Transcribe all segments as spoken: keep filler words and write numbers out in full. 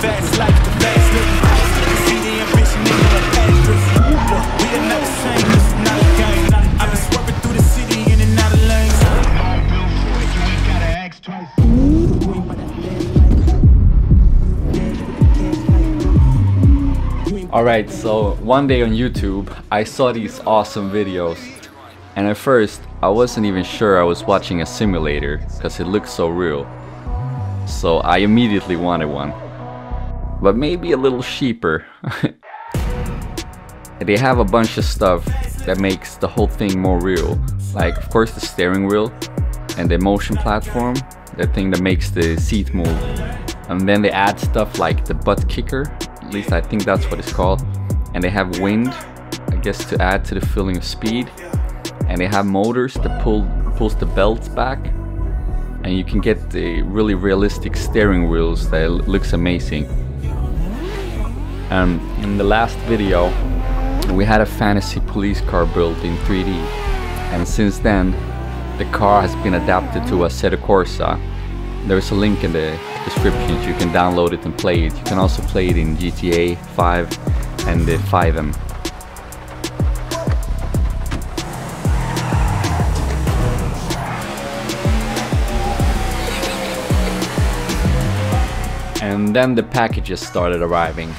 fast like the fast living ice. See the ambition in the actress. We done never sang this, not a game. I've been swerving through the city in and out of lanes. All built for it, you ain't gotta ask twice. Alright, so one day on YouTube, I saw these awesome videos. And at first, I wasn't even sure I was watching a simulator, cause it looked so real. So I immediately wanted one. But maybe a little cheaper. They have a bunch of stuff that makes the whole thing more real. Like of course the steering wheel and the motion platform, the thing that makes the seat move. And then they add stuff like the butt kicker, at least I think that's what it's called. And they have wind, I guess to add to the feeling of speed. And they have motors that pull pulls the belts back, and you can get the really realistic steering wheels that looks amazing. Um, in the last video we had a fantasy police car built in three D, and since then the car has been adapted to Assetto Corsa. There's a link in the description, you can download it and play it. You can also play it in G T A five and the five M. And then the packages started arriving.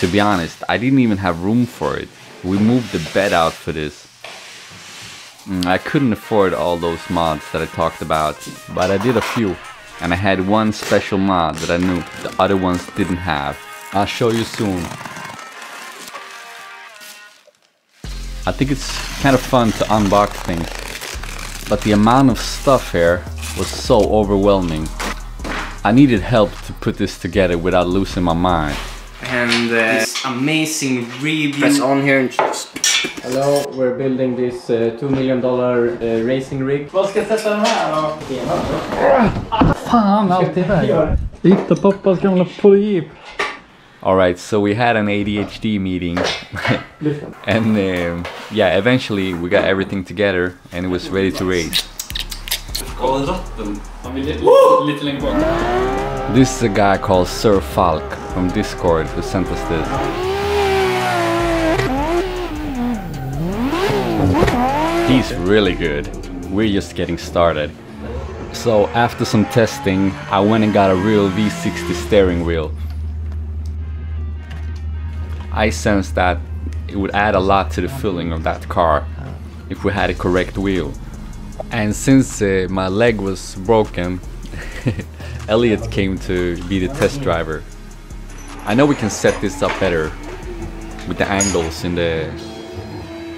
To be honest, I didn't even have room for it. We moved the bed out for this. I couldn't afford all those mods that I talked about, but I did a few. And I had one special mod that I knew the other ones didn't have. I'll show you soon. I think it's kind of fun to unbox things, but the amount of stuff here was so overwhelming. I needed help to put this together without losing my mind. And uh, this amazing review. Press on here and just... Hello, we're building this uh, two million dollar uh, racing rig. Vad ska jag sätta den här och bena? Fan, allt är väg. Hitta pappas gamla polyjeep. Alright, so we had an A D H D meeting. And um, yeah, eventually we got everything together and it was ready to race. This is a guy called Sir Falk from Discord who sent us this. He's really good. We're just getting started. So after some testing, I went and got a real V sixty steering wheel. I sensed that it would add a lot to the feeling of that car if we had a correct wheel. And since uh, my leg was broken, Elliot came to be the test driver. I know we can set this up better with the angles in the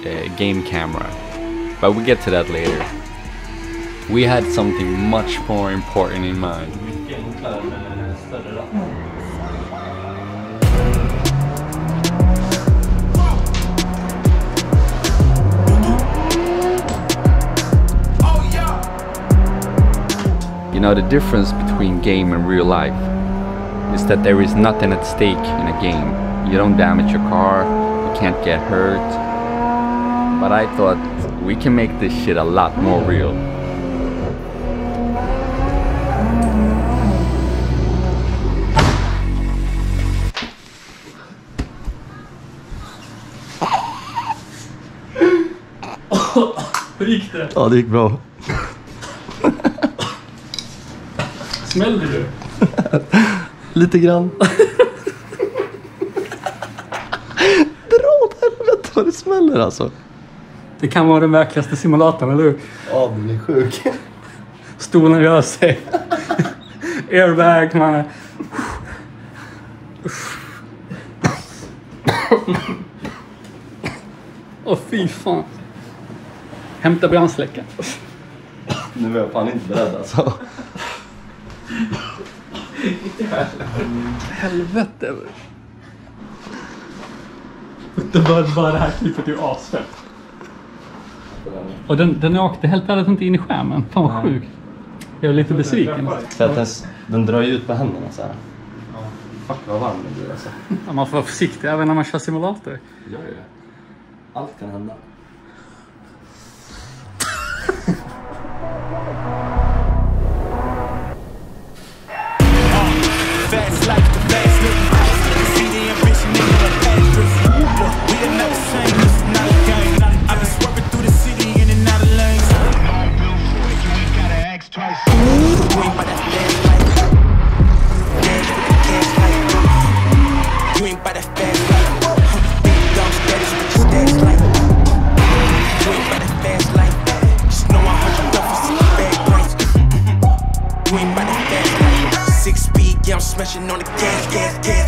uh, game camera, but we'll get to that later. We had something much more important in mind. You know, the difference between game and real life is that there is nothing at stake in a game. You don't damage your car, you can't get hurt. But I thought, we can make this shit a lot more real. Hur gick det? Ja, det gick bra. Smällde du? Lite grann. Dra åt helvete vad det smäller alltså. Det kan vara den verkligaste simulatorn, eller hur? Ja, du blir sjuk. Stolen rör sig. Airbag, man. Åh oh, fy fan. Hämta brandsläckaren. Nu är jag fan inte beredd alltså. Helvete. Det var bara det här klippet är asfett. Och den, den åkte helt ärligt inte in i skärmen. Fan vad sjukt. Jag är lite besviken. För att den, den drar ju ut på händerna så här. Ja. Fuck vad varm det blir alltså. Ja, man får vara försiktig även när man kör simulator. Gör ju det. Allt kan hända. fast life, the fast living. See the ambition in the past. We done never seen this, not a game. I've been swerving through the city in and out of lanes. I built for it, you ain't gotta ask twice. We ain't by that fast life. Dance with the cash like you ain't by that fast life. Big dumb status, but you status like you ain't by that fast life. Just know I heard you love for some bad points. You ain't by that fast life. Six speed, yeah, I'm smashing on the gas, gas, gas.